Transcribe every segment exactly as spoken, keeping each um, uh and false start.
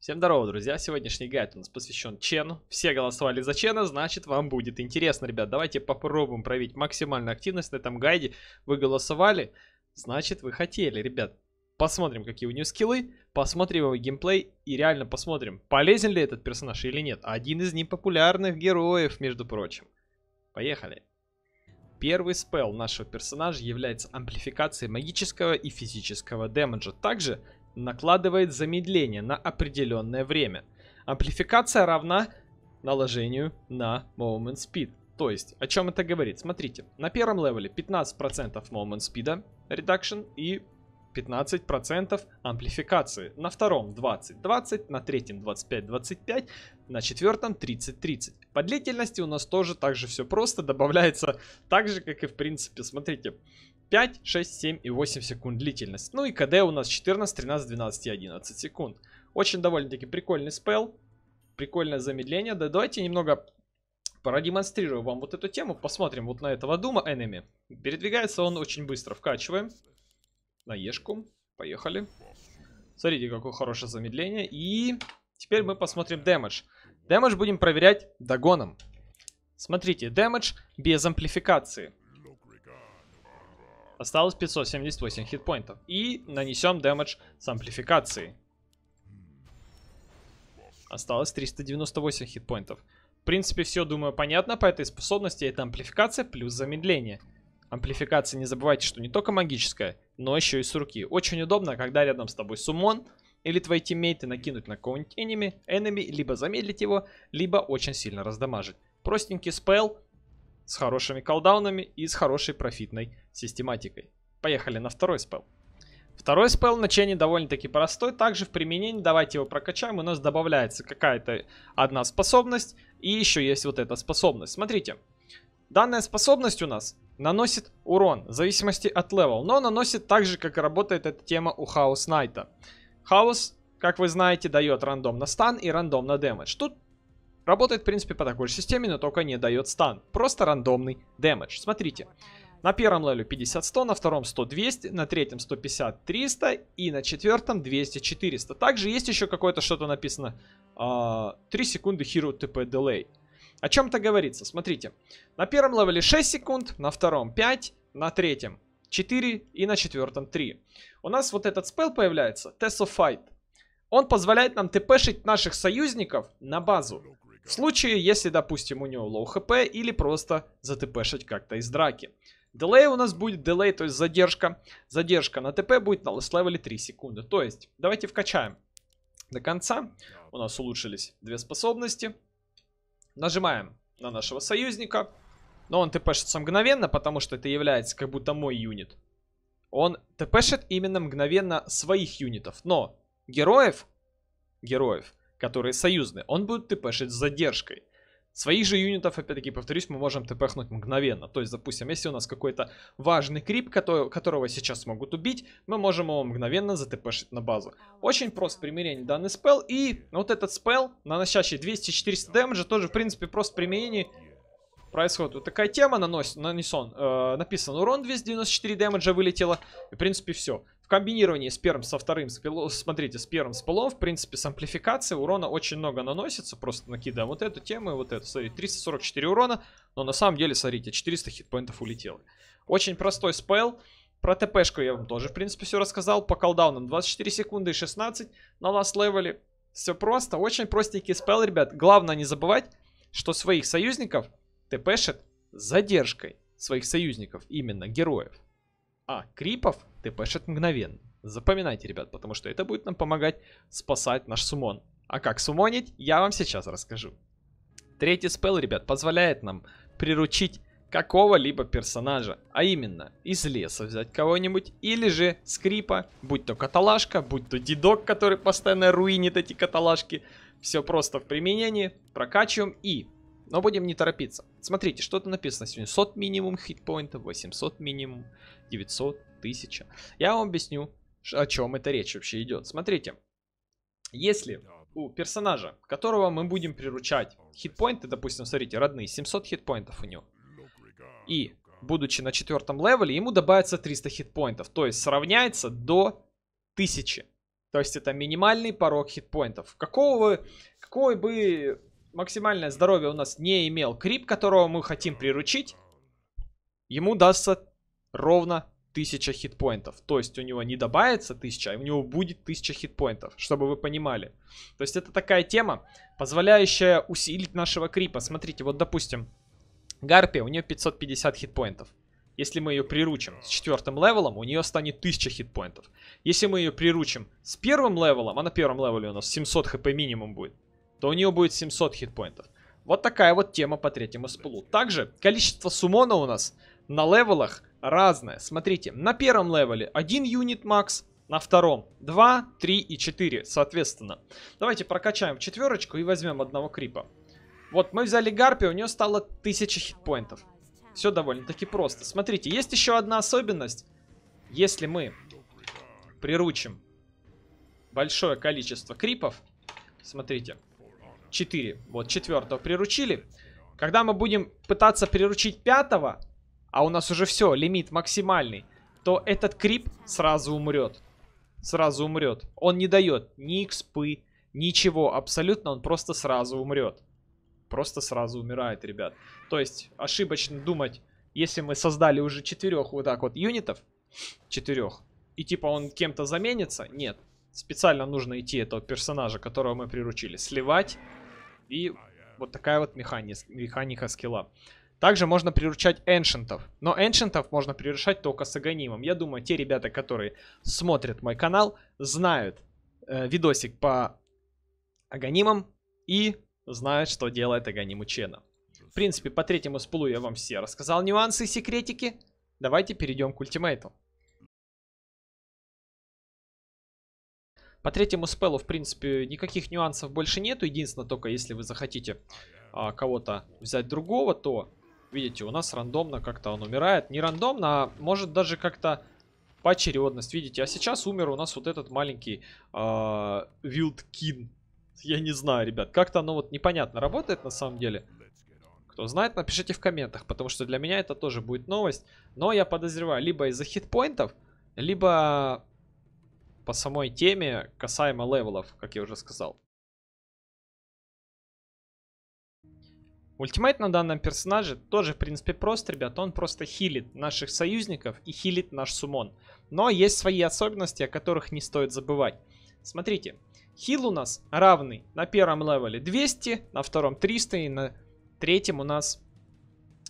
Всем здорово, друзья. Сегодняшний гайд у нас посвящен Чену. Все голосовали за Чена, значит, вам будет интересно, ребят. Давайте попробуем проявить максимальную активность на этом гайде. Вы голосовали, значит, вы хотели, ребят. Посмотрим, какие у нее скиллы, посмотрим его геймплей и реально посмотрим, полезен ли этот персонаж или нет. Один из непопулярных героев, между прочим. Поехали. Первый спелл нашего персонажа является амплификацией магического и физического демеджа. Также накладывает замедление на определенное время. Амплификация равна наложению на Movement Speed. То есть, о чем это говорит? Смотрите, на первом левеле пятнадцать процентов Movement Speed Reduction и пятнадцать процентов амплификации. На втором двадцать-двадцать, на третьем двадцать пять-двадцать пять, на четвертом тридцать-тридцать. По длительности у нас тоже так же все просто. Добавляется так же, как и в принципе, смотрите, пять, шесть, семь и восемь секунд длительность. Ну и КД у нас четырнадцать, тринадцать, двенадцать и одиннадцать секунд. Очень довольно-таки прикольный спелл. Прикольное замедление. Да, давайте немного продемонстрирую вам вот эту тему. Посмотрим вот на этого Дума Enemy. Передвигается он очень быстро. Вкачиваем. На Ешку. Поехали. Смотрите, какое хорошее замедление. И теперь мы посмотрим дэмэдж. Дэмэдж будем проверять догоном. Смотрите, дэмэдж без амплификации. Осталось пятьсот семьдесят восемь хитпоинтов. И нанесем дэмэдж с амплификацией. Осталось триста девяносто восемь хитпоинтов. В принципе, все, думаю, понятно по этой способности. Это амплификация плюс замедление. Амплификация, не забывайте, что не только магическая, но еще и с руки. Очень удобно, когда рядом с тобой суммон или твои тиммейты накинуть на кого-нибудь enemy, либо замедлить его, либо очень сильно раздамажить. Простенький спелл с хорошими колдаунами и с хорошей профитной систематикой. Поехали на второй спелл. Второй спелл на Чене довольно-таки простой. Также в применении, давайте его прокачаем, у нас добавляется какая-то одна способность и еще есть вот эта способность. Смотрите, данная способность у нас наносит урон в зависимости от левел, но наносит так же, как работает эта тема у Chaos Knight. Chaos, как вы знаете, дает рандом на стан и рандом на дэмэдж. Тут работает, в принципе, по такой же системе, но только не дает стан. Просто рандомный дэмэдж. Смотрите, на первом левеле пятьдесят-сто, на втором сто-двести, на третьем сто пятьдесят-триста и на четвертом двести-четыреста. Также есть еще какое-то что-то написано э, три секунды Hero ти пи Delay. О чем-то говорится, смотрите. На первом левеле шесть секунд, на втором пять, на третьем четыре и на четвертом три. У нас вот этот спелл появляется, Tess of Fight. Он позволяет нам тпшить наших союзников на базу. В случае, если, допустим, у него лоу хп или просто затпшить как-то из драки. Делей у нас будет, делей, то есть задержка. Задержка на тп будет на last level три секунды. То есть, давайте вкачаем до конца. У нас улучшились две способности. Нажимаем на нашего союзника. Но он тпшится мгновенно, потому что это является как будто мой юнит. Он тпшит именно мгновенно своих юнитов. Но героев, героев, которые союзные, он будет тпшить с задержкой. Своих же юнитов, опять-таки, повторюсь, мы можем тпхнуть мгновенно. То есть, допустим, если у нас какой-то важный крип, который, которого сейчас могут убить, мы можем его мгновенно затпшить на базу. Очень просто применение данный спелл. И вот этот спелл, наносящий двести-четыреста дэмэджа, тоже, в принципе, просто применение происходит. Вот такая тема, нанос, нанесен, э, написан урон, двести девяносто четыре дэмэджа вылетело. И, в принципе, все. В комбинировании с первым, со вторым, спелл, смотрите, с первым спеллом, в принципе, с амплификацией урона очень много наносится. Просто накидаем вот эту тему и вот эту. Смотрите, триста сорок четыре урона, но на самом деле, смотрите, четыреста хитпоинтов улетело. Очень простой спелл. Про тпшку я вам тоже, в принципе, все рассказал. По колдаунам двадцать четыре секунды и шестнадцать на last level. Все просто. Очень простенький спелл, ребят. Главное не забывать, что своих союзников тпшит с задержкой, своих союзников, именно героев. А крипов тпшит мгновенно. Запоминайте, ребят, потому что это будет нам помогать спасать наш суммон. А как суммонить, я вам сейчас расскажу. Третий спелл, ребят, позволяет нам приручить какого-либо персонажа. А именно, из леса взять кого-нибудь или же с крипа, будь то каталашка, будь то дедок, который постоянно руинит эти каталашки. Все просто в применении, прокачиваем и... Но будем не торопиться. Смотрите, что-то написано сегодня. семьсот минимум хитпоинтов, восемьсот минимум, девятьсот, тысяча. Я вам объясню, о чем эта речь вообще идет. Смотрите, если у персонажа, которого мы будем приручать, хитпоинты, допустим, смотрите, родные, семьсот хитпоинтов у него. И, будучи на четвертом левеле, ему добавится триста хитпоинтов. То есть, сравняется до тысячи. То есть это минимальный порог хитпоинтов. Какого, какой бы максимальное здоровье у нас не имел крип, которого мы хотим приручить, ему дастся ровно тысяча хитпоинтов. То есть у него не добавится тысяча, а у него будет тысяча хитпоинтов, чтобы вы понимали. То есть это такая тема, позволяющая усилить нашего крипа. Смотрите, вот допустим, Гарпия, у нее пятьсот пятьдесят хитпоинтов. Если мы ее приручим с четвертым левелом, у нее станет тысяча хитпоинтов. Если мы ее приручим с первым левелом, а на первом левеле у нас семьсот хп минимум будет, то у нее будет семьсот хитпоинтов. Вот такая вот тема по третьему спулу. Также количество суммона у нас на левелах разное. Смотрите, на первом левеле один юнит макс, на втором два, три и четыре, соответственно. Давайте прокачаем четверочку и возьмем одного крипа. Вот мы взяли Гарпию, у нее стало тысяча хитпоинтов. Все довольно-таки просто. Смотрите, есть еще одна особенность. Если мы приручим большое количество крипов, смотрите, четыре, вот четвертого приручили. Когда мы будем пытаться приручить пятого, а у нас уже все, лимит максимальный, то этот крип сразу умрет. Сразу умрет. Он не дает ни экспы, ничего абсолютно, он просто сразу умрет. Просто сразу умирает, ребят. То есть ошибочно думать, если мы создали уже четырех вот так вот юнитов, четырех, и типа он кем-то заменится, нет. Специально нужно идти этого персонажа, которого мы приручили, сливать. И вот такая вот механи... механика скилла. Также можно приручать эншентов. Но эншентов можно приручать только с Аганимом. Я думаю, те ребята, которые смотрят мой канал, знают э, видосик по Аганимам и знают, что делает Аганим у Чена. В принципе, по третьему спулу я вам все рассказал нюансы и секретики. Давайте перейдем к ультимейту. По третьему спелу, в принципе, никаких нюансов больше нету. Единственное, только если вы захотите а, кого-то взять другого, то, видите, у нас рандомно как-то он умирает. Не рандомно, а может даже как-то поочередность, видите. А сейчас умер у нас вот этот маленький а, Вилдкин. Я не знаю, ребят, как-то оно вот непонятно работает на самом деле. Кто знает, напишите в комментах, потому что для меня это тоже будет новость. Но я подозреваю, либо из-за хитпоинтов, либо по самой теме касаемо левелов, как я уже сказал. Ультимейт на данном персонаже тоже, в принципе, прост, ребят. Он просто хилит наших союзников и хилит наш суммон. Но есть свои особенности, о которых не стоит забывать. Смотрите, хил у нас равный на первом левеле двести, на втором триста и на третьем у нас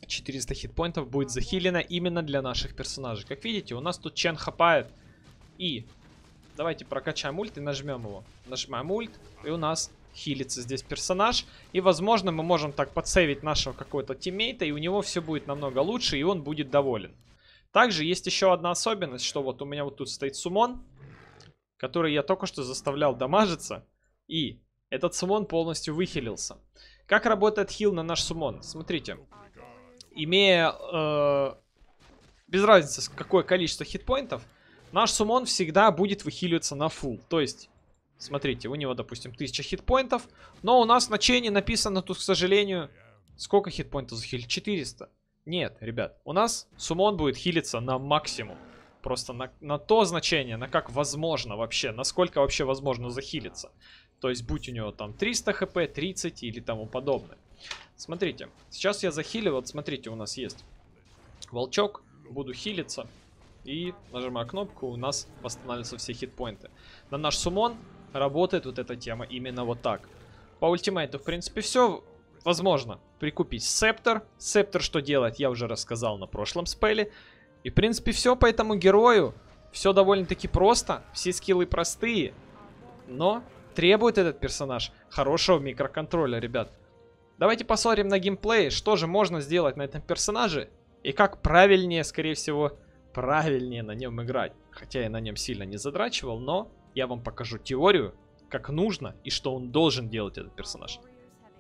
четыреста хитпоинтов будет захилено именно для наших персонажей. Как видите, у нас тут Чен хапает и... Давайте прокачаем ульт и нажмем его. Нажимаем ульт, и у нас хилится здесь персонаж. И, возможно, мы можем так подсейвить нашего какого-то тиммейта, и у него все будет намного лучше, и он будет доволен. Также есть еще одна особенность, что вот у меня вот тут стоит суммон, который я только что заставлял дамажиться, и этот суммон полностью выхилился. Как работает хил на наш суммон? Смотрите. Имея... Э, без разницы, какое количество хитпоинтов, наш суммон всегда будет выхиливаться на фул. То есть, смотрите, у него, допустим, тысяча хитпоинтов. Но у нас на Чене написано тут, к сожалению, сколько хитпоинтов захилит? четыреста. Нет, ребят, у нас суммон будет хилиться на максимум. Просто на, на то значение, на как возможно вообще, насколько вообще возможно захилиться. То есть, будь у него там триста хп, тридцать или тому подобное. Смотрите, сейчас я захилю. Вот смотрите, у нас есть волчок, буду хилиться. И нажимая кнопку, у нас восстанавливаются все хитпоинты. На наш суммон работает вот эта тема именно вот так. По ультимейту, в принципе, все. Возможно прикупить септор. Септор что делать, я уже рассказал на прошлом спеле. И, в принципе, все по этому герою. Все довольно-таки просто. Все скиллы простые. Но требует этот персонаж хорошего микроконтроля, ребят. Давайте посмотрим на геймплей, что же можно сделать на этом персонаже. И как правильнее, скорее всего... правильнее на нем играть. Хотя я на нем сильно не задрачивал, но я вам покажу теорию, как нужно и что он должен делать, этот персонаж.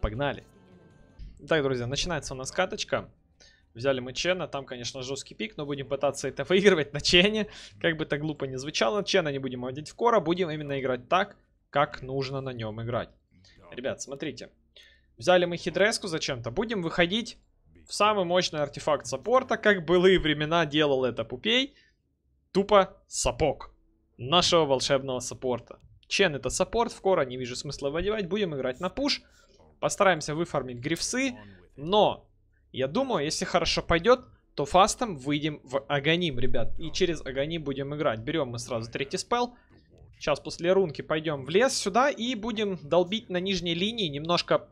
Погнали. Итак, друзья, начинается у нас каточка. Взяли мы Чена, там, конечно, жесткий пик, но будем пытаться это выигрывать на Чене. Как бы это глупо не звучало, Чена не будем водить в кора, будем именно играть так, как нужно на нем играть. Ребят, смотрите. Взяли мы хидреску зачем-то, будем выходить... Самый мощный артефакт саппорта, как былые времена делал это Пупей, тупо сапог нашего волшебного саппорта. Чен это саппорт, в кора не вижу смысла выдевать. Будем играть на пуш. Постараемся выфармить грифсы. Но, я думаю, если хорошо пойдет, то фастом выйдем в Аганим, ребят. И через Аганим будем играть. Берем мы сразу третий спелл. Сейчас после рунки пойдем в лес сюда и будем долбить на нижней линии. Немножко,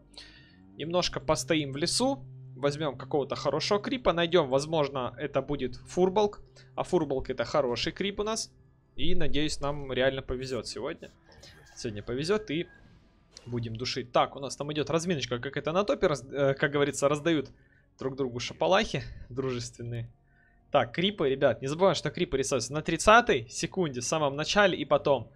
немножко постоим в лесу. Возьмем какого-то хорошего крипа. Найдем, возможно, это будет фурболк. А фурболк это хороший крип у нас. И надеюсь, нам реально повезет сегодня. Сегодня повезет и будем душить. Так, у нас там идет разминочка, как это на топе, как говорится, раздают друг другу шапалахи дружественные. Так, крипы, ребят, не забываем, что крипы рисуются на тридцатой секунде, в самом начале и потом.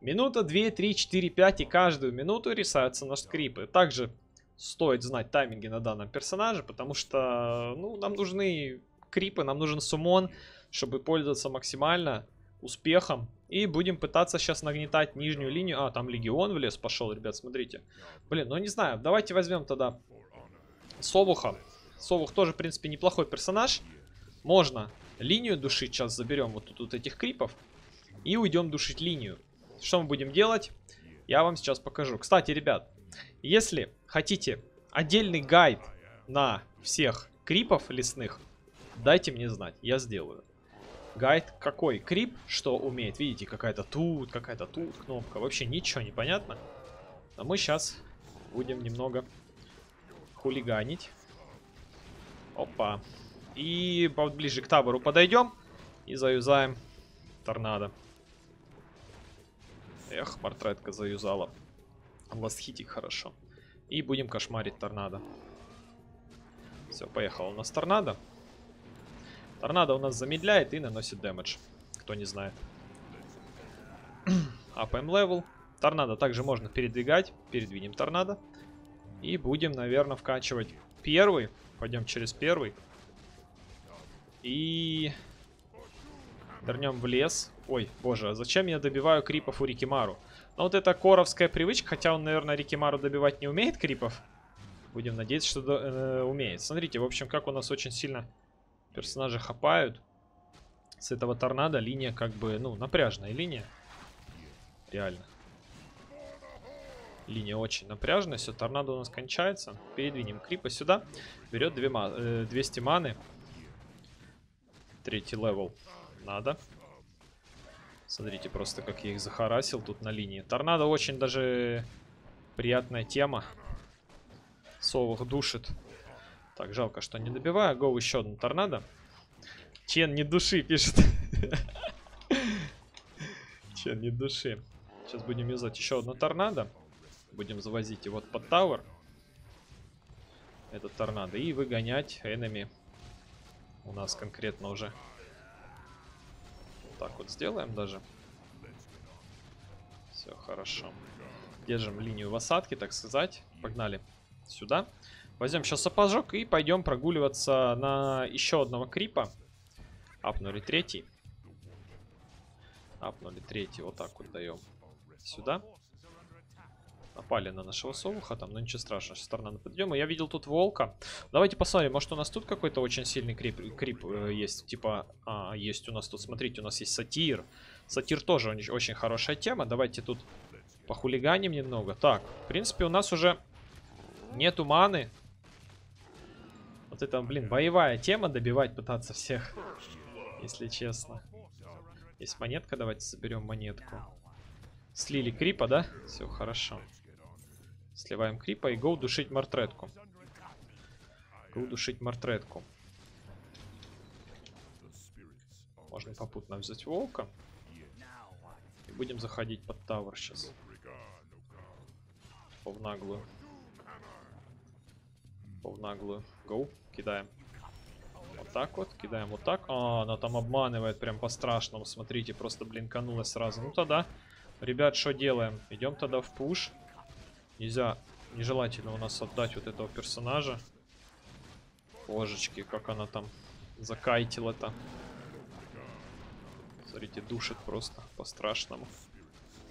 Минута, две, три, четыре, пять, и каждую минуту рисуются наши крипы. Также стоит знать тайминги на данном персонаже, потому что, ну, нам нужны крипы, нам нужен суммон, чтобы пользоваться максимально успехом. И будем пытаться сейчас нагнетать нижнюю линию. А, там легион в лес пошел, ребят, смотрите. Блин, ну не знаю, давайте возьмем тогда Совуха. Совух тоже, в принципе, неплохой персонаж. Можно линию душить. Сейчас заберем вот тут вот этих крипов. И уйдем душить линию. Что мы будем делать, я вам сейчас покажу. Кстати, ребят, если хотите отдельный гайд на всех крипов лесных, дайте мне знать, я сделаю. Гайд, какой крип, что умеет. Видите, какая-то тут, какая-то тут кнопка. Вообще ничего не понятно. А мы сейчас будем немного хулиганить. Опа. И поближе к табору подойдем и заюзаем торнадо. Эх, портретка заюзала. Ластхитик хорошо. И будем кошмарить торнадо. Все, поехал у нас торнадо. Торнадо у нас замедляет и наносит дэмэдж. Кто не знает. Апаем левел. Торнадо также можно передвигать. Передвинем торнадо. И будем, наверное, вкачивать первый. Пойдем через первый. И вернем в лес. Ой, боже, а зачем я добиваю крипов у Рикимару? Ну вот это коровская привычка, хотя он, наверное, Рикимару добивать не умеет крипов. Будем надеяться, что э, умеет. Смотрите, в общем, как у нас очень сильно персонажи хапают. С этого торнадо линия как бы, ну, напряжная линия. Реально. Линия очень напряжная. Все, торнадо у нас кончается. Передвинем крипа сюда. Берет двести маны. Третий левел надо. Смотрите просто, как я их захарасил тут на линии. Торнадо очень даже приятная тема. Совух душит. Так, жалко, что не добиваю. Гоу, еще одна торнадо. Чен, не души, пишет. Чен, не души. Сейчас будем юзать еще одну торнадо. Будем завозить его под тауэр. Это торнадо. И выгонять энеми. У нас конкретно уже. Вот так вот сделаем даже. Все хорошо. Держим линию в осадке, так сказать. Погнали сюда. Возьмем сейчас сапожок и пойдем прогуливаться на еще одного крипа. Апнули третий. Апнули третий. Вот так вот даем. Сюда. Напали на нашего совуха там, но ничего страшного, сейчас торнадо подъем. И я видел тут волка. Давайте посмотрим, может у нас тут какой-то очень сильный крип, крип э, есть. Типа, а, есть у нас тут, смотрите, у нас есть сатир. Сатир тоже очень хорошая тема. Давайте тут похулиганим немного. Так, в принципе, у нас уже нету маны. Вот это, блин, боевая тема, добивать пытаться всех, если честно. Есть монетка, давайте соберем монетку. Слили крипа, да? Все, хорошо. Сливаем крипа и гоу душить мартретку. Гоу душить мартретку. Можно попутно взять волка. И будем заходить под тавер сейчас. Повнаглую. Повнаглую. Гоу. Кидаем. Вот так вот. Кидаем вот так. А, она там обманывает прям по-страшному. Смотрите, просто блинканулась сразу. Ну тогда... Ребят, что делаем? Идем тогда в пуш. Нельзя, нежелательно у нас отдать вот этого персонажа. Ложечки, как она там закайтила-то. Смотрите, душит просто по-страшному.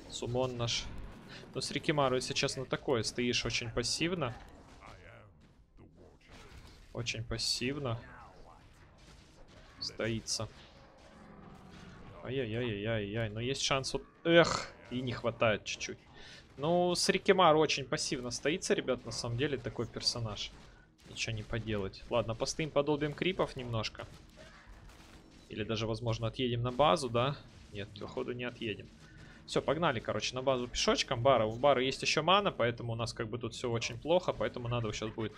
Сумон наш. Но с Рикимару, если честно, такое. Стоишь очень пассивно. Очень пассивно. Стоится. Ай-яй-яй-яй-яй. Но есть шанс вот... Эх, и не хватает чуть-чуть. Ну, с Рикимару очень пассивно стоится, ребят, на самом деле, такой персонаж. Ничего не поделать. Ладно, постоим, подолбим крипов немножко. Или даже, возможно, отъедем на базу, да? Нет, походу не отъедем. Все, погнали, короче, на базу пешочком. Бара. У Бара есть еще мана, поэтому у нас как бы тут все очень плохо. Поэтому надо сейчас будет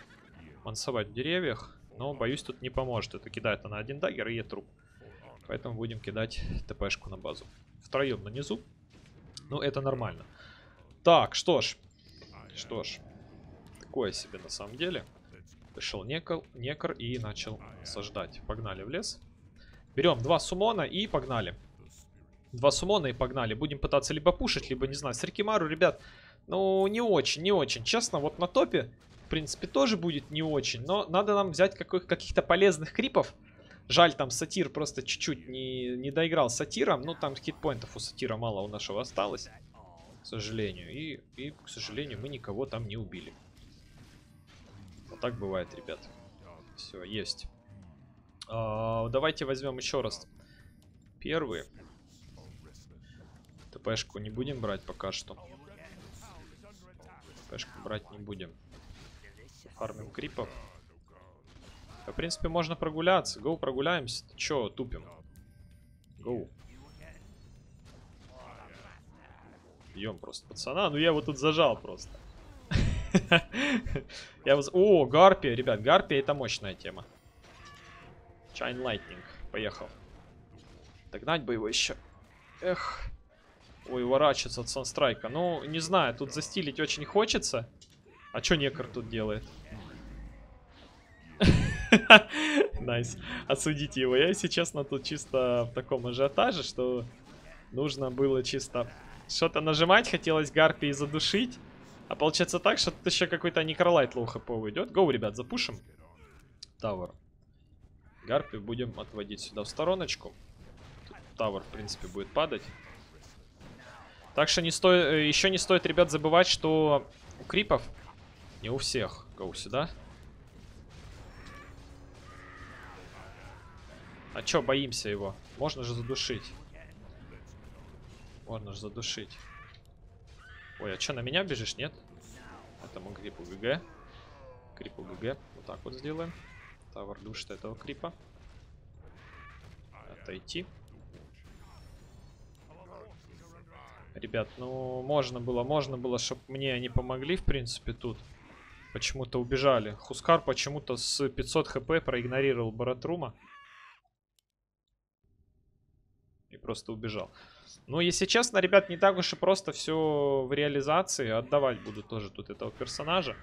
мансовать в деревьях. Но, боюсь, тут не поможет. Это кидает она один даггер и Е-труп. Поэтому будем кидать ТПшку на базу. Втроем на низу. Ну, это нормально. Так, что ж. Что ж. Такое себе на самом деле. Пришел некор, некор и начал осаждать. Погнали в лес. Берем два суммона и погнали. Два суммона и погнали. Будем пытаться либо пушить, либо, не знаю, с Рикимару, ребят, ну, не очень, не очень. Честно, вот на топе, в принципе, тоже будет не очень. Но надо нам взять каких-то полезных крипов. Жаль, там Сатир просто чуть-чуть не, не доиграл с Сатиром. Ну, там хитпоинтов у Сатира мало у нашего осталось, к сожалению. И, и к сожалению, мы никого там не убили. Вот так бывает, ребят. Все, есть. А, давайте возьмем еще раз первые. ТПшку не будем брать пока что. ТПшку брать не будем. Фармим крипов. В принципе, можно прогуляться. Гоу, прогуляемся. Че, тупим? Гоу. Бьем просто пацана. Ну я его тут зажал просто. Я воз... О, Гарпия, ребят, Гарпия это мощная тема. Chain Lightning, поехал. Догнать бы его еще. Эх. Ой, уворачиваться от Санстрайка. Ну, не знаю, тут застилить очень хочется. А что некор тут делает? Найс. Осудите его. Я, если честно, тут чисто в таком ажиотаже, что нужно было чисто что-то нажимать. Хотелось Гарпии задушить. А получается так, что тут еще какой-то некролайт лоу хп уйдет. Гоу, ребят, запушим. Тавер. Гарпи будем отводить сюда в стороночку. Тут тавер, в принципе, будет падать. Так что не стоит, еще не стоит, ребят, забывать, что у крипов, не у всех. Гоу сюда. А че, боимся его? Можно же задушить. Можно же задушить. Ой, а что, на меня бежишь, нет? Это мы крипу ГГ. Крипу ГГ. Вот так вот сделаем. Тавер душит этого крипа. Отойти. Ребят, ну можно было, можно было, чтобы мне они помогли, в принципе, тут. Почему-то убежали. Хускар почему-то с пятьсот хп проигнорировал Баратрума. И просто убежал. Ну, если честно, ребят, не так уж и просто все в реализации. Отдавать буду тоже тут этого персонажа.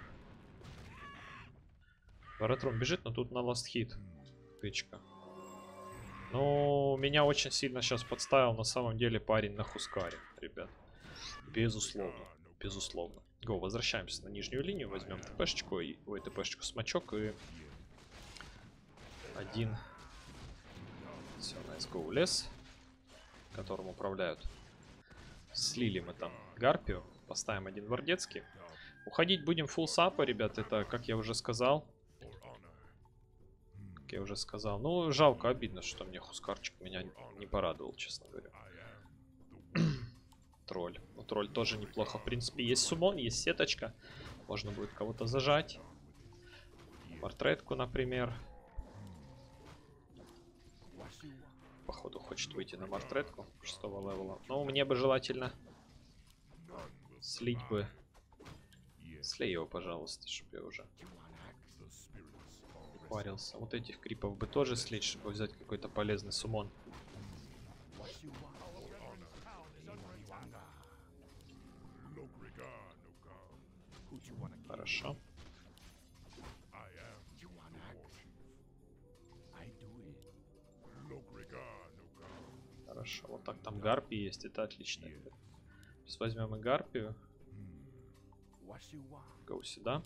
Баратрум бежит, но тут на ласт хит. Тычка. Ну, меня очень сильно сейчас подставил на самом деле парень на Хускаре, ребят. Безусловно. Безусловно. Го, возвращаемся на нижнюю линию. Возьмем ТПшечку. И... Ой, ТПшечку, смачок и... Один. Все, найс, гоу, лес. Которым управляют. Слили мы там Гарпию. Поставим один вардецкий. Уходить будем фулл сапа, ребят. Это, как я уже сказал. Как я уже сказал. Ну, жалко, обидно, что мне Хускарчик меня не порадовал, честно говоря. Тролль. Ну, тролль тоже неплохо. В принципе, есть суммон, есть сеточка. Можно будет кого-то зажать. Портретку, например. Походу хочет выйти на мартретку шестого левела. Но мне бы желательно слить бы. Слей его, пожалуйста, чтобы я уже парился. Вот этих крипов бы тоже слить, чтобы взять какой-то полезный суммон. Хорошо. Хорошо, вот так там гарпи есть, это отлично. Сейчас возьмем и гарпию. Гоу сюда.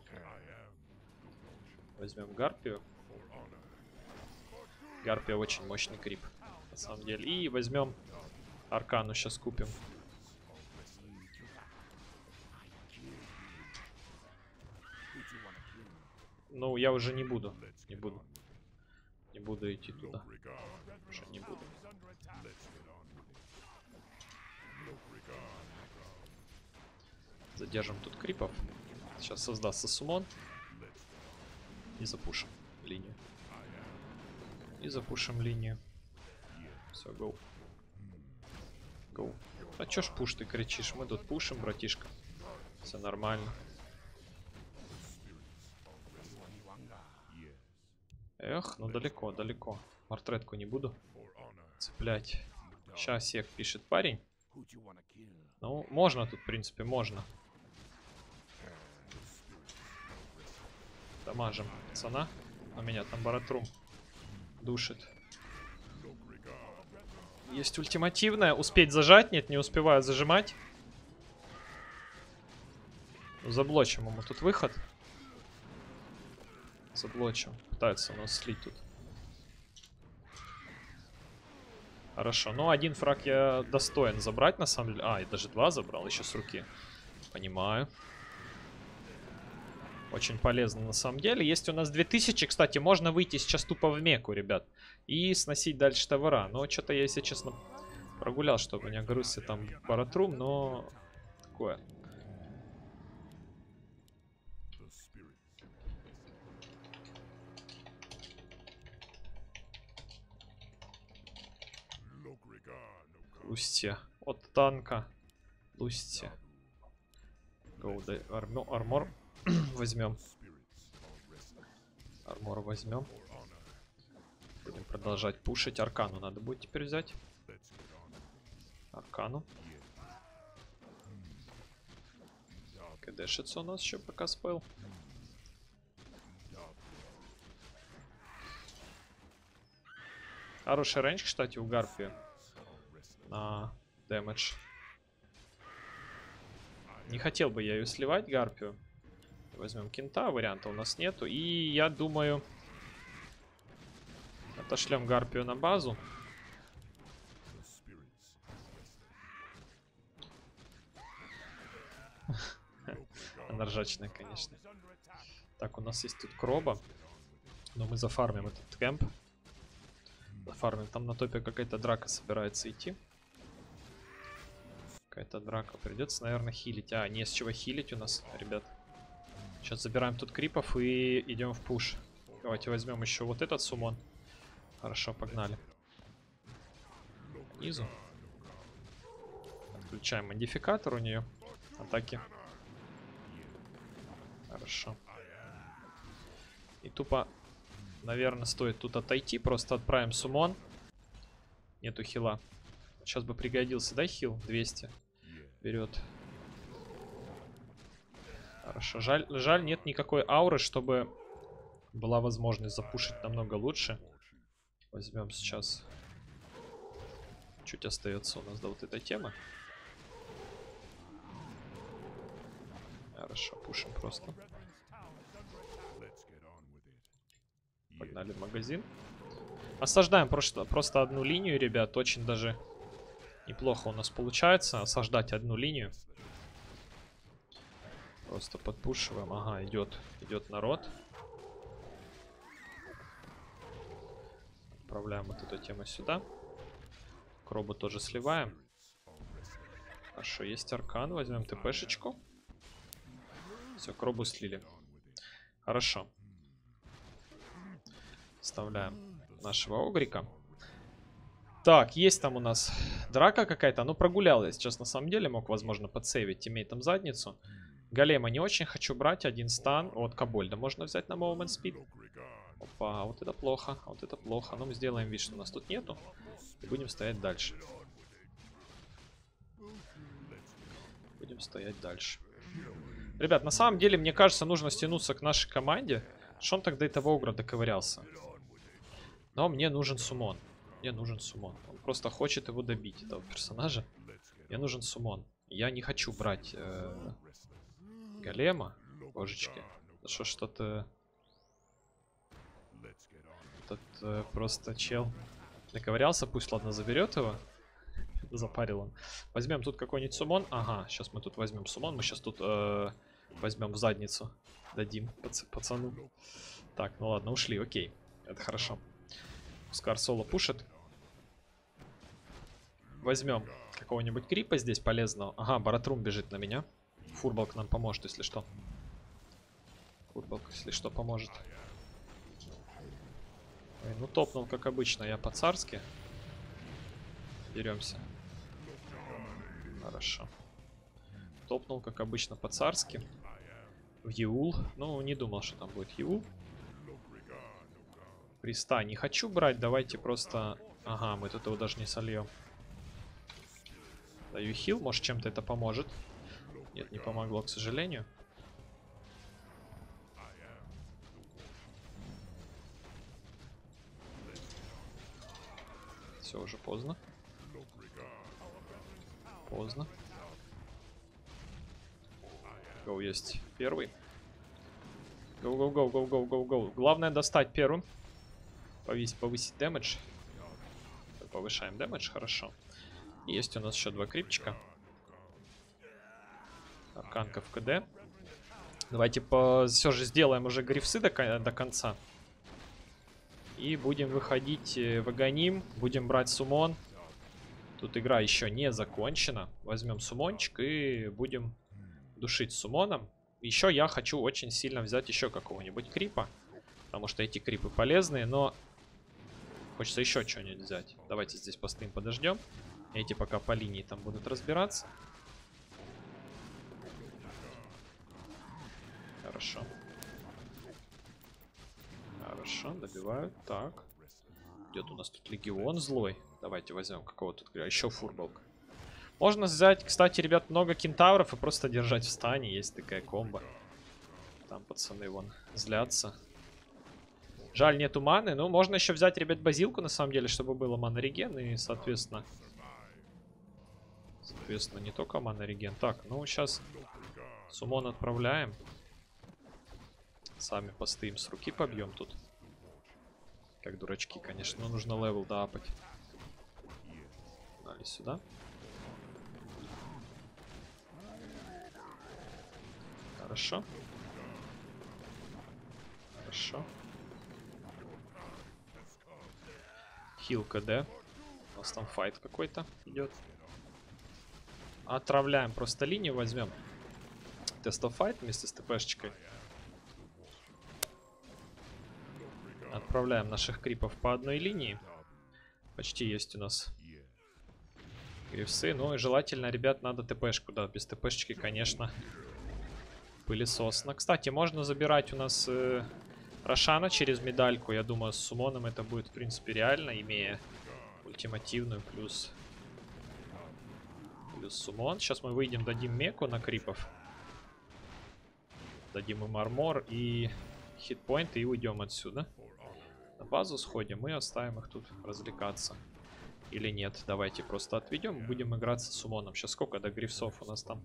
Возьмем гарпию. Гарпия очень мощный крип, на самом деле. И возьмем аркану, сейчас купим. Ну, я уже не буду, не буду. Не буду идти туда. Уже не буду. Задержим тут крипов. Сейчас создастся сумон. И запушим линию. И запушим линию. Все, гоу. Гоу. А чё ж пуш ты кричишь? Мы тут пушим, братишка. Все нормально. Эх, ну далеко, далеко. Мартретку не буду цеплять. Сейчас всех пишет парень. Ну, можно тут, в принципе, можно. Дамажим пацана. У меня там баратрум душит. Есть ультимативная. Успеть зажать? Нет, не успеваю зажимать. Заблочим ему тут выход. Заблочим. Пытаются у нас слить тут. Хорошо. Ну, один фраг я достоин забрать, на самом деле. А, и даже два забрал еще с руки. Понимаю. Очень полезно, на самом деле. Есть у нас две тысячи, кстати. Можно выйти сейчас тупо в меку, ребят. И сносить дальше товара. Но что-то я, если честно, прогулял, чтобы не огрызся там баратрум, но... Такое. Лусьте. От танка. Лусьте. Голды. Армор. армор. возьмем. Армор возьмем. Будем продолжать пушить. Аркану надо будет теперь взять. Аркану. Кдшится у нас еще пока спел. Хороший рейндж, кстати, у Гарфи. На дэмэдж. Не хотел бы я ее сливать, Гарпию. Возьмем кента, варианта у нас нету. И я думаю, отошлем Гарпию на базу. Она ржачная, конечно. Так, у нас есть тут кроба. Но мы зафармим этот кэмп. Зафармим. Там на топе какая-то драка собирается идти. Какая-то драка. Придется, наверное, хилить. А, не с чего хилить у нас, ребят. Сейчас забираем тут крипов и идем в пуш. Давайте возьмем еще вот этот сумон. Хорошо, погнали. Низу. Отключаем модификатор у нее. Атаки. Хорошо. И тупо, наверное, стоит тут отойти. Просто отправим сумон. Нету хила. Сейчас бы пригодился, да, хил? двести. Вперед. Хорошо. Жаль, жаль, нет никакой ауры, чтобы была возможность запушить намного лучше. Возьмем сейчас. Чуть остается у нас до вот этой темы. Хорошо, пушим просто. Погнали в магазин. Осаждаем просто, просто одну линию, ребят. Очень даже неплохо у нас получается осаждать одну линию. Просто подпушиваем. Ага, идет, идет народ. Отправляем вот эту тему сюда. Кробу тоже сливаем. Хорошо, есть аркан. Возьмем ТПшечку. Все, кробу слили. Хорошо. Вставляем нашего огрика. Так, есть там у нас драка какая-то. Ну, прогулял я сейчас, на самом деле. Мог, возможно, подсейвить тиммейтам задницу. Голема не очень хочу брать. Один стан. Вот Кобольда можно взять на Movement Speed. Опа, вот это плохо. Вот это плохо. Но мы сделаем вид, что у нас тут нету. И будем стоять дальше. Будем стоять дальше. Ребят, на самом деле, мне кажется, нужно стянуться к нашей команде. Шон тогда этого огра доковырялся. Но мне нужен сумон. Мне нужен сумон. Он просто хочет его добить, этого персонажа. Мне нужен сумон. Я не хочу брать... Э Голема, божечки. Да что что-то... Этот э, просто чел доковырялся, пусть, ладно, заберет его. Запарил он. Возьмем тут какой-нибудь сумон. Ага, сейчас мы тут возьмем сумон. Мы сейчас тут э, возьмем в задницу. Дадим пац пацану. Так, ну ладно, ушли, окей. Это хорошо. Скар соло пушит. Возьмем какого-нибудь крипа здесь полезного. Ага, баратрум бежит на меня. Фурбалк нам поможет, если что. Фурбалк, если что, поможет. Ой, ну топнул, как обычно, я по-царски. Деремся. Хорошо. Топнул, как обычно, по-царски. В Еул. Ну, не думал, что там будет Еул. Приста не хочу брать, давайте просто... Ага, мы тут его даже не сольем. Даю хил, может чем-то это поможет. Нет, не помогло, к сожалению. Все, уже поздно. Поздно. Гоу, есть первый. Гоу, гоу, гоу, гоу, гоу, гоу, гоу. Главное достать первым. Повесить, повысить дэмэдж. Повышаем дэмэдж, хорошо. Есть у нас еще два крипчика. Арканка в КД. Давайте по... все же сделаем уже грифсы до, кон... до конца. И будем выходить в Аганим. Будем брать сумон. Тут игра еще не закончена. Возьмем сумончик и будем душить сумоном. Еще я хочу очень сильно взять еще какого-нибудь крипа. Потому что эти крипы полезные, но... Хочется еще что-нибудь взять. Давайте здесь постоим, подождем. Эти пока по линии там будут разбираться. Хорошо. Хорошо, добивают. Так. Идет у нас тут легион злой. Давайте возьмем какого-то. Еще фурболка. Можно взять, кстати, ребят, много кентавров и просто держать в стане. Есть такая комбо. Там пацаны вон злятся. Жаль, нету маны. Но можно еще взять, ребят, базилку, на самом деле, чтобы было манореген. И, соответственно... Соответственно, не только манореген. Так, ну сейчас сумон отправляем. Сами постоим, с руки побьем тут. Как дурачки, конечно. Но нужно левел доапать. Дали сюда. Хорошо. Хорошо. Хил КД. У нас там файт какой-то идет. Отравляем просто линию, возьмем Tess of Fight вместе с ТПшечкой. Отправляем наших крипов по одной линии. Почти есть у нас грифсы. Ну и желательно, ребят, надо ТПшку. Да, без ТПшечки, конечно, пылесосно. Кстати, можно забирать у нас... Э Рошана через медальку, я думаю, с сумоном это будет, в принципе, реально, имея ультимативную плюс, плюс сумон. Сейчас мы выйдем, дадим меку на крипов. Дадим им армор и хитпоинты и уйдем отсюда. На базу сходим и оставим их тут развлекаться. Или нет, давайте просто отведем и будем играться с сумоном. Сейчас сколько до грифсов у нас там?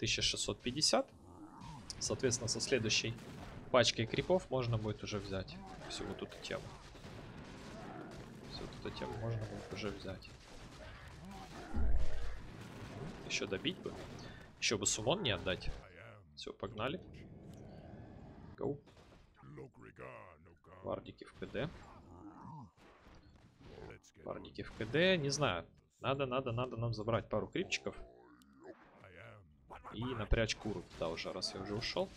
тысяча шестьсот пятьдесят. Соответственно, со следующей... Пачкой крипов можно будет уже взять всю вот эту тему. Всю вот эту тему можно будет уже взять. Еще добить бы. Еще бы сумон не отдать. Все, погнали. Go. Вардики в КД. Вардики в КД. Не знаю. Надо, надо, надо нам забрать пару крипчиков. И напрячь куру туда уже, раз я уже ушел.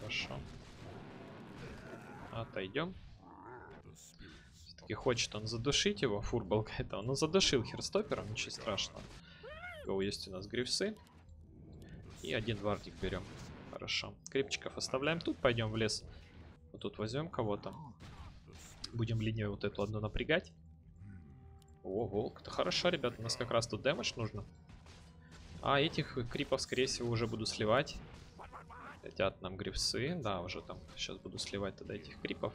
Хорошо. Отойдем. Все-таки хочет он задушить его. Фурбалка это. Он задушил херстопером. Ничего страшного. Гоу, есть у нас грифсы. И один вардик берем. Хорошо. Крипчиков оставляем тут. Пойдем в лес. Вот тут возьмем кого-то. Будем линию вот эту одну напрягать. О, волк. Это хорошо, ребят. У нас как раз тут дэмэдж нужно. А этих крипов, скорее всего, уже буду сливать. Хотят нам грифсы. Да, уже там. Сейчас буду сливать тогда этих крипов.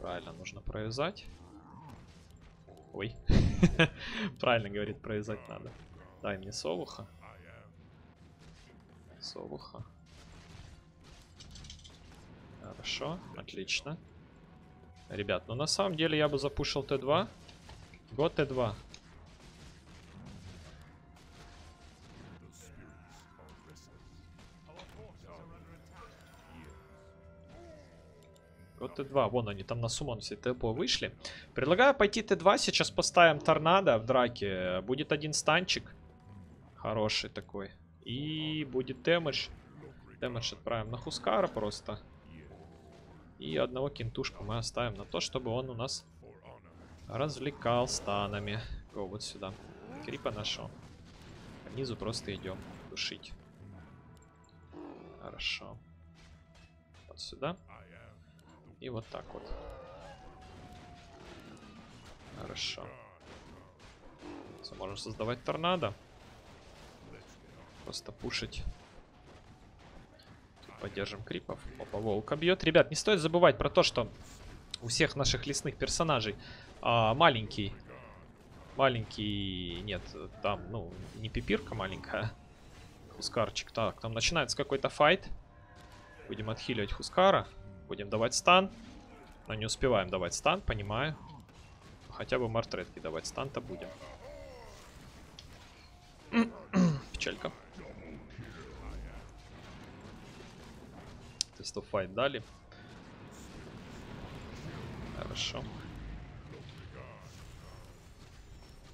Правильно, нужно провязать. Ой. Правильно говорит, провязать надо. Дай мне совуха. Совуха. Хорошо, отлично. Ребят, ну на самом деле я бы запушил Т2. Го Т2. по тэ два. Вон они там на суммон все тепло вышли. Предлагаю пойти тэ два. Сейчас поставим торнадо в драке. Будет один станчик. Хороший такой. И будет дэмэдж. Дэмэдж отправим на Хускара просто. И одного кентушку мы оставим на то, чтобы он у нас развлекал станами. Го, вот сюда. Крипа нашел. По низу просто идем душить. Хорошо. Вот сюда. И вот так вот. Хорошо. Все, можем создавать торнадо. Просто пушить. Тут поддержим крипов. Опа, волка бьет. Ребят, не стоит забывать про то, что у всех наших лесных персонажей а, маленький. Маленький... Нет, там, ну, не пипирка маленькая. Хускарчик. Так, там начинается какой-то файт. Будем отхиливать Хускара. Будем давать стан. Но не успеваем давать стан, понимаю. Хотя бы мартретки давать стан-то будем. Печалька. Тест оф файт дали. Хорошо.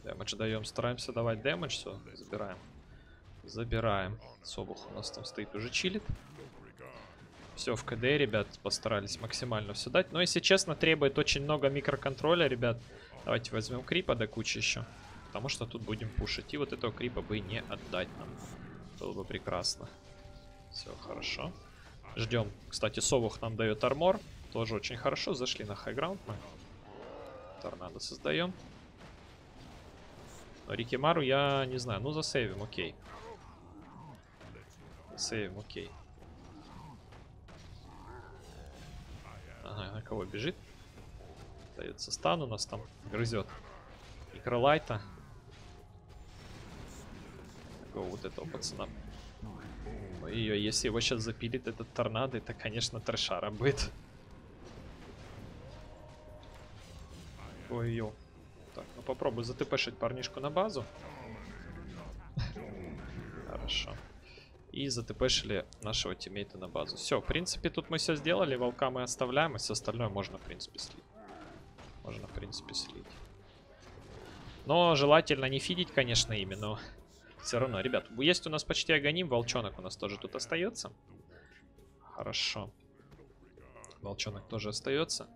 Дэмэдж даем, стараемся давать дэмэдж. Все, забираем. Забираем. Собух у нас там стоит, уже чилит. Все в КД, ребят, постарались максимально все дать. Но, если честно, требует очень много микроконтроля, ребят. Давайте возьмем крипа до кучи еще. Потому что тут будем пушить. И вот этого крипа бы не отдать нам. Было бы прекрасно. Все, хорошо. Ждем. Кстати, Совух нам дает армор. Тоже очень хорошо. Зашли на хайграунд мы. Торнадо создаем. Но Рикимару я не знаю. Ну, засейвим, окей. Засейвим, окей. Ага, на кого бежит? Дается стан, у нас там грызет. Микролайта. Такого вот этого пацана. Ее, если его сейчас запилит этот торнадо, это, конечно, трэшара будет. Ой-ё. Так, ну попробуй затпшить парнишку на базу. Хорошо. И затпшили нашего тиммейта на базу. Все, в принципе, тут мы все сделали. Волка мы оставляем, и все остальное можно, в принципе, слить. Можно, в принципе, слить. Но желательно не фидить, конечно, ими, но все равно. Ребят, есть у нас почти Аганим. Волчонок у нас тоже тут остается. Хорошо. Волчонок тоже остается.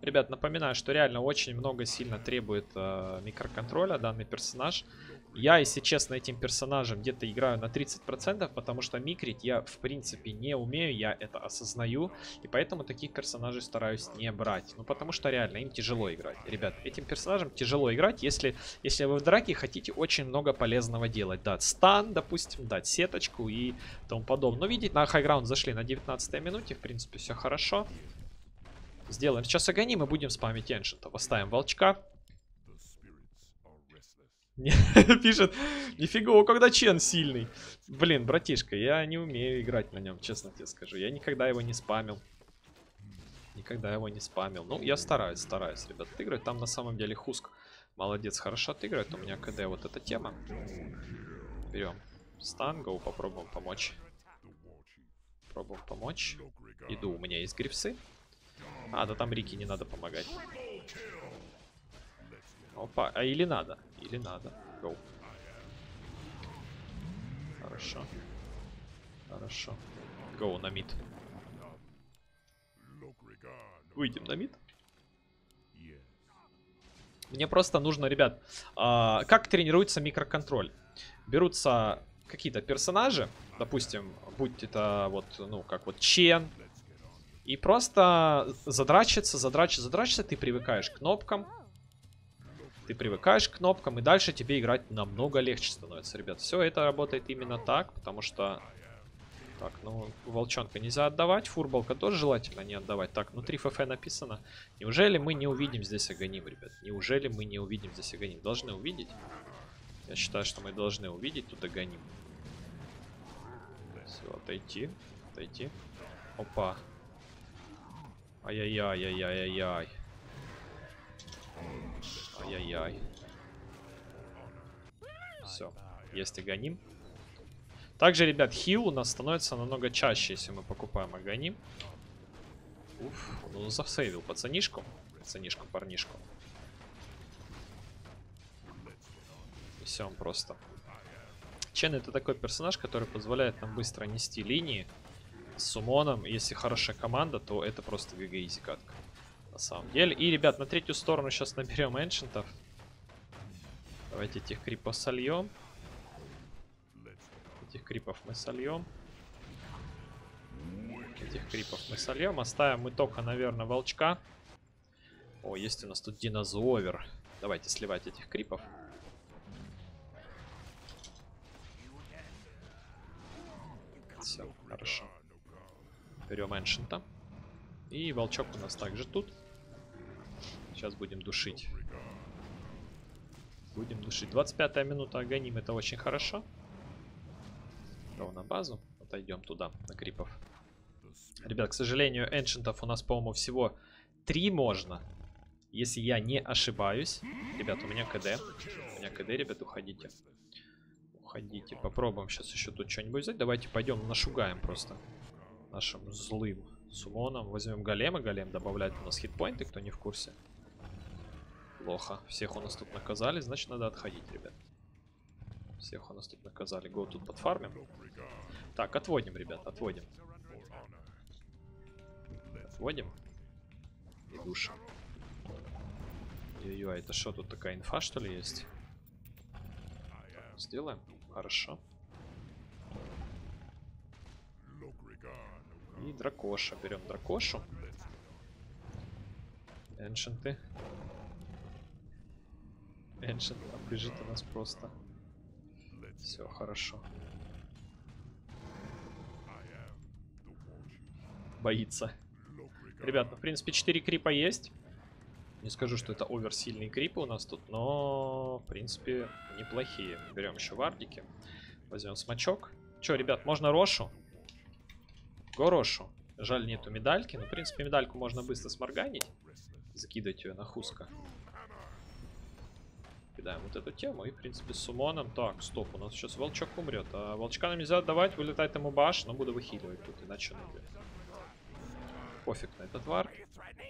Ребят, напоминаю, что реально очень много сильно требует э, микроконтроля данный персонаж. Я, если честно, этим персонажем где-то играю на тридцать процентов, потому что микрить я, в принципе, не умею, я это осознаю. И поэтому таких персонажей стараюсь не брать. Ну, потому что реально им тяжело играть. Ребят, этим персонажем тяжело играть, если, если вы в драке хотите очень много полезного делать. Дать стан, допустим, дать сеточку и тому подобное. Но видите, на хайграунд зашли на девятнадцатой минуте, в принципе, все хорошо. Сделаем сейчас Аганим и будем спамить эншента. Поставим волчка. Пишет, нифига, когда Чен сильный. Блин, братишка, я не умею играть на нем, честно тебе скажу. Я никогда его не спамил. Никогда его не спамил. Ну, я стараюсь, стараюсь, ребят, отыграть. Там на самом деле Хуск молодец, хорошо отыграет. У меня КД вот эта тема. Берем Стангу, попробуем помочь. Пробуем помочь. Иду, у меня есть грифсы. А, да там Рики не надо помогать. Опа, а или надо? Или надо. Go. Хорошо. Хорошо. Go на мид. Выйдем на мид. Мне просто нужно, ребят, а, как тренируется микроконтроль. Берутся какие-то персонажи, допустим, будь это вот, ну, как вот Чен. И просто задрачиться, задрачиться, задрачиться, ты привыкаешь к кнопкам. Ты привыкаешь к кнопкам, и дальше тебе играть намного легче становится, ребят. Все это работает именно так, потому что... Так, ну, волчонка нельзя отдавать, фурболка тоже желательно не отдавать. Так, внутри эф эф написано. Неужели мы не увидим здесь Аганим, ребят? Неужели мы не увидим здесь Аганим? Должны увидеть. Я считаю, что мы должны увидеть тут Аганим. Все, отойти, отойти. Опа. Ай-яй-яй-яй-яй-яй. Ай-яй-яй. Все, есть Аганим. Также, ребят, хил у нас становится намного чаще, если мы покупаем Аганим. Уф, он засейвил пацанишку. Пацанишку, парнишку. И все, он просто. Чен — это такой персонаж, который позволяет нам быстро нести линии с сумоном. Если хорошая команда, то это просто гига-изи катка. На самом деле. И, ребят, на третью сторону сейчас наберем эншентов. Давайте этих крипов сольем. Этих крипов мы сольем. Этих крипов мы сольем. Оставим мы только, наверное, волчка. О, есть у нас тут динозавр. Давайте сливать этих крипов. Все, хорошо. Берем эншента. И волчок у нас также тут. Сейчас будем душить. Будем душить. двадцать пятая минута Аганим. Это очень хорошо. Ровно базу. Отойдем туда, на крипов. Ребят, к сожалению, эншентов у нас, по-моему, всего три можно. Если я не ошибаюсь. Ребят, у меня КД. У меня КД, ребят, уходите. Уходите. Попробуем сейчас еще тут что-нибудь взять. Давайте пойдем нашугаем просто. Нашим злым сумоном. Возьмем голема. Голем добавляет у нас хитпоинты, кто не в курсе. Плохо. Всех у нас тут наказали, значит надо отходить, ребят. Всех у нас тут наказали. Го тут подфармим. Так, отводим, ребят, отводим. Отводим. И душим. Ё-ё, это что, тут такая инфа, что ли, есть? Сделаем. Хорошо. И дракоша. Берем дракошу. Эншенты. Эншент лежит у нас просто. Все, хорошо. Боится. Ребят, ну, в принципе, четыре крипа есть. Не скажу, что это оверсильные крипы у нас тут, но, в принципе, неплохие. Берем еще вардики. Возьмем смачок. Че, ребят, можно рошу? Горошу. Жаль, нету медальки. Но, в принципе, медальку можно быстро сморганить. Закидывать ее на Хуска. Кидаем вот эту тему. И, в принципе, с сумоном. Так, стоп, у нас сейчас волчок умрет. А волчка нам нельзя отдавать. Вылетает ему баш. Но буду выхиливать тут, иначе он умрет. Пофиг на этот вар.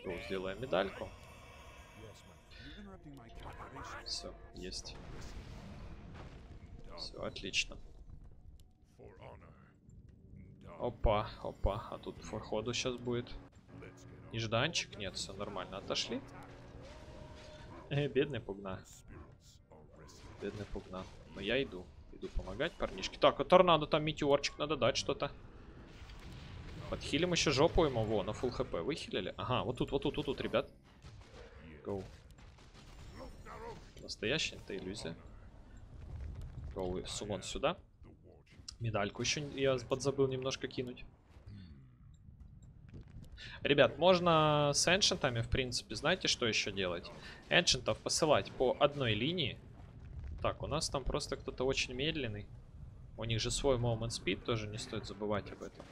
Тут сделаем медальку. Все, есть. Все, отлично. Опа, опа. А тут форходу сейчас будет. Нежданчик. Нет, все нормально. Отошли. Э, бедный Пугна. Бедный Пугна. Но я иду. Иду помогать парнишке. Так, а торнадо там метеорчик. Надо дать что-то. Подхилим еще жопу ему. Во, на фулл хп выхилили. Ага, вот тут, вот тут, вот тут, ребят. Гоу. Настоящая это иллюзия. Гоу, сумон сюда. Медальку еще я подзабыл немножко кинуть. Ребят, можно с эншентами, в принципе, знаете, что еще делать? Эншентов посылать по одной линии. Так, у нас там просто кто-то очень медленный. У них же свой Movement Speed, тоже не стоит забывать об этом.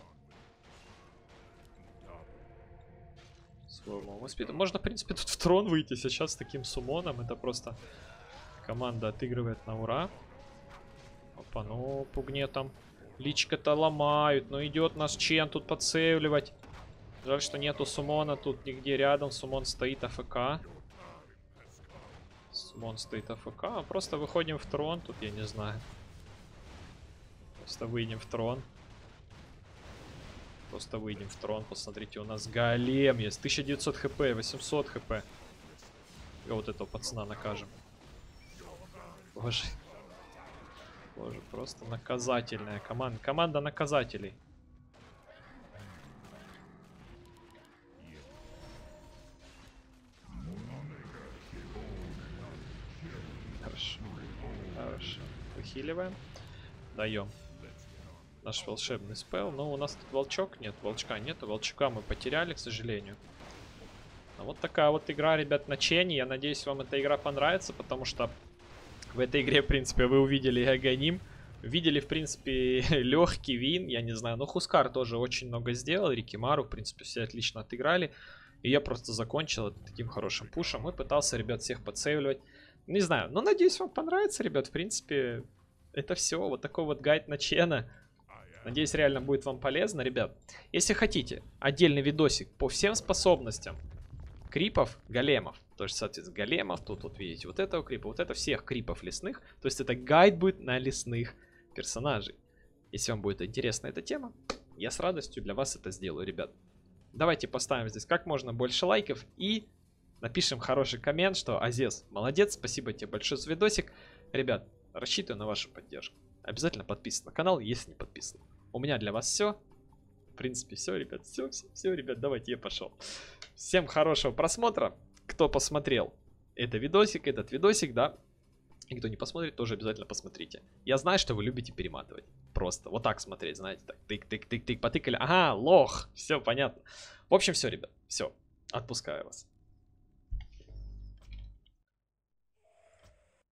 Свой Movement Speed. Можно, в принципе, тут в трон выйти сейчас с таким сумоном. Это просто команда отыгрывает на ура. Опа, ну, Пугне там. Личка-то ломают. Но идет нас Чен тут подсейвливать. Жаль, что нету сумона тут нигде рядом. Сумон стоит АФК. Сумон стоит АФК. Просто выходим в трон. Тут я не знаю. Просто выйдем в трон. Просто выйдем в трон. Посмотрите, у нас голем есть. тысяча девятьсот хп, восемьсот хп. И вот этого пацана накажем. Боже. Боже, просто наказательная команда. Команда наказателей. Выхиливаем. Даем наш волшебный спел. Но у нас тут волчок нет. Волчка нету. Волчка мы потеряли, к сожалению. А вот такая вот игра, ребят, на Чене. Я надеюсь, вам эта игра понравится, потому что в этой игре, в принципе, вы увидели Аганим. Видели, в принципе, легкий вин. Я не знаю. Но Хускар тоже очень много сделал. Рики Мару, в принципе, все отлично отыграли. И я просто закончил это таким хорошим пушем. И пытался, ребят, всех подсейвливать. Не знаю, но надеюсь, вам понравится, ребят. В принципе, это все. Вот такой вот гайд на Чена. Надеюсь, реально будет вам полезно, ребят. Если хотите отдельный видосик по всем способностям крипов, големов. То есть, соответственно, големов, тут вот видите вот этого крипа, вот это всех крипов лесных. То есть это гайд будет на лесных персонажей. Если вам будет интересна эта тема, я с радостью для вас это сделаю, ребят. Давайте поставим здесь как можно больше лайков и напишем хороший коммент, что Азес, молодец, спасибо тебе большое за видосик. Ребят, рассчитываю на вашу поддержку. Обязательно подписывайтесь на канал, если не подписаны. У меня для вас все. В принципе, все, ребят, все, все, все, ребят, давайте я пошел. Всем хорошего просмотра. Кто посмотрел этот видосик, этот видосик, да, и кто не посмотрит, тоже обязательно посмотрите. Я знаю, что вы любите перематывать. Просто вот так смотреть, знаете, так тык-тык-тык-тык, потыкали. Ага, лох, все понятно. В общем, все, ребят, все, отпускаю вас.